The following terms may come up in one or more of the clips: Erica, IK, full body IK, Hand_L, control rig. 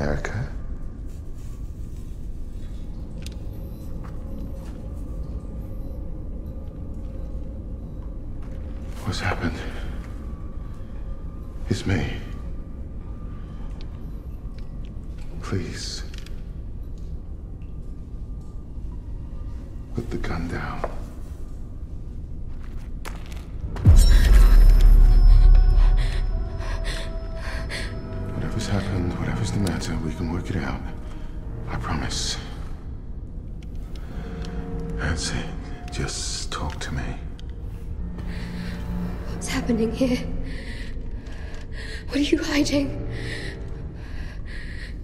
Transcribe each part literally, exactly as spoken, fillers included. Erica? What's happened? It's me. Please. Put the gun down. Whatever's happened, whatever's the matter, we can work it out. I promise. That's it. Just talk to me. What's happening here? What are you hiding?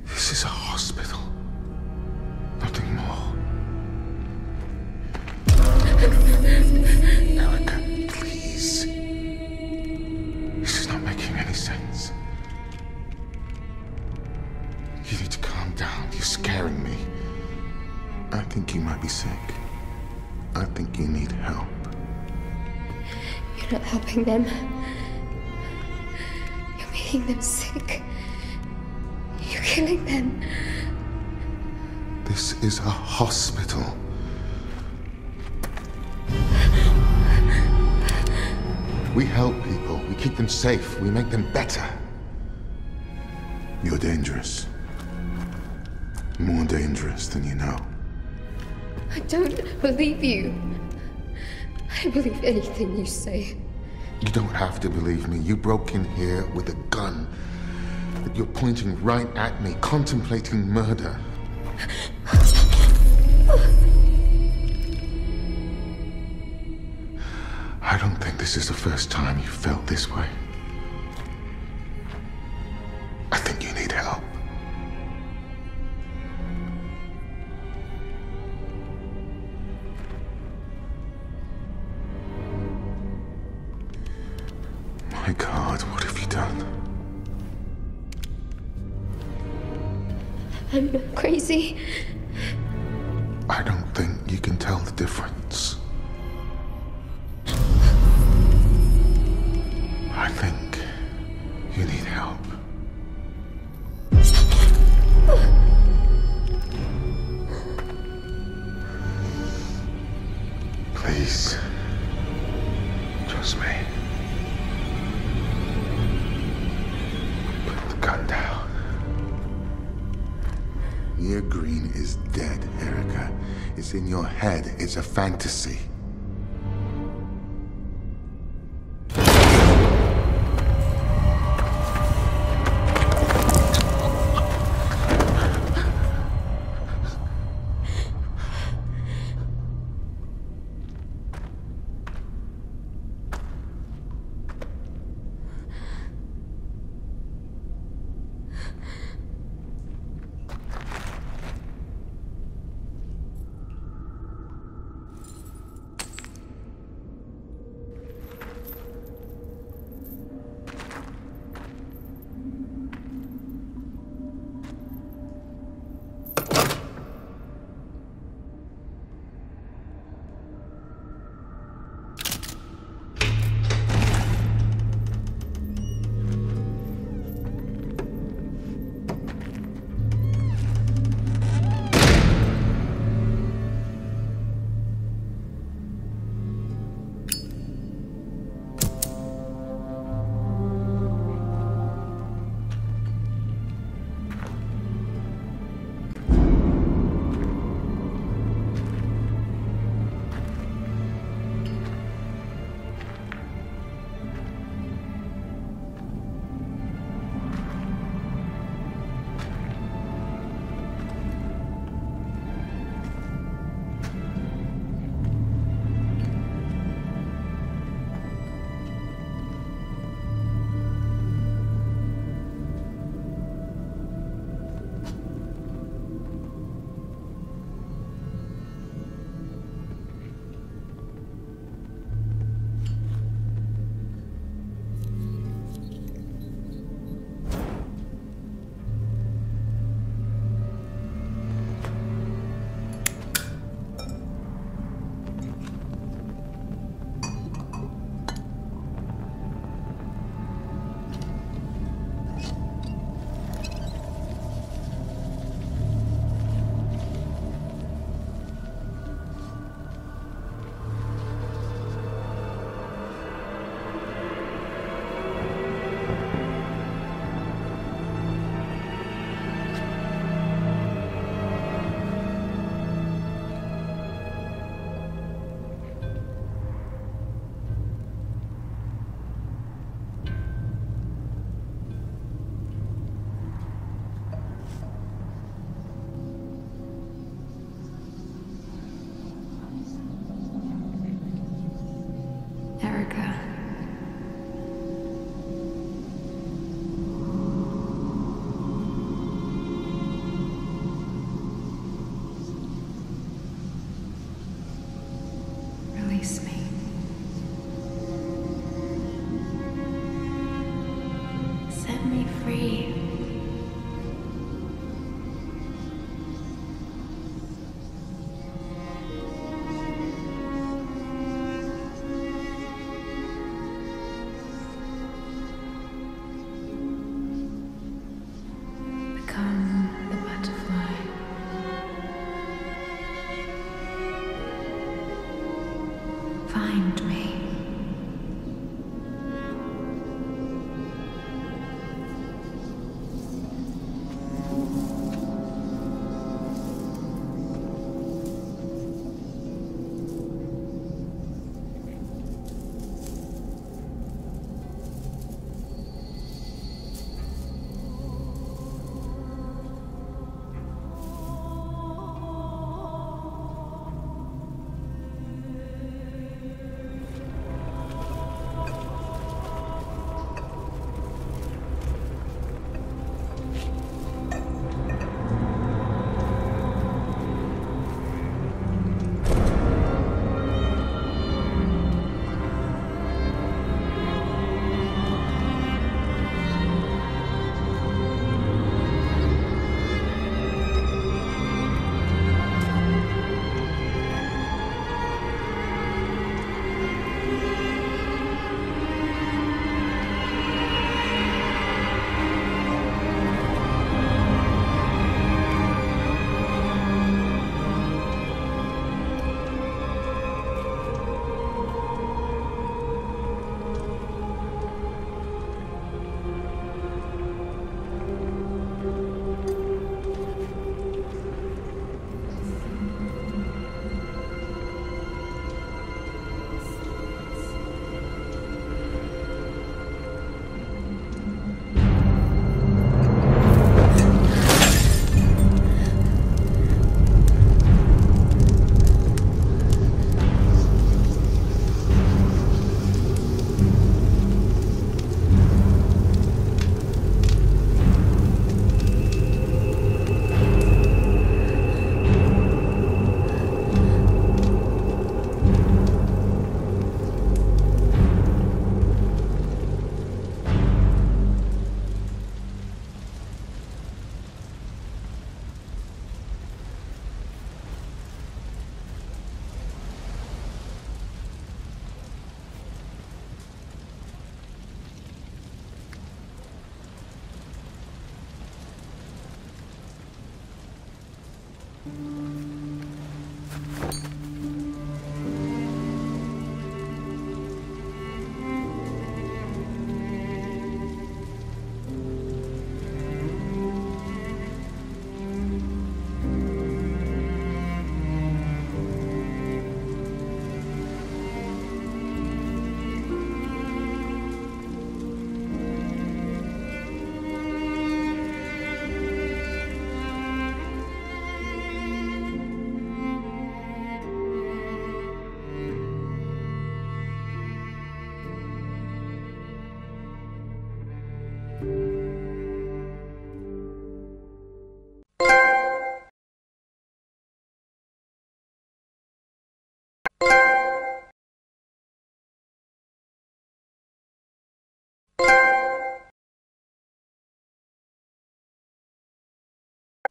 This is a hospital. Nothing more. Erica, please. This is not making any sense. You need to calm down. You're scaring me. I think you might be sick. I think you need help. You're not helping them. You're making them sick. You're killing them. This is a hospital. We help people. We keep them safe. We make them better. You're dangerous. More dangerous than you know. I don't believe you. I don't believe anything you say. You don't have to believe me. You broke in here with a gun that you're pointing right at me, contemplating murder. I don't think this is the first time you've felt this way. I think you need help. My God, what have you done? I'm not crazy. I don't think you can tell the difference. I think you need help. Please, trust me. Gun down. Your green is dead, Erica. It's in your head. It's a fantasy.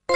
You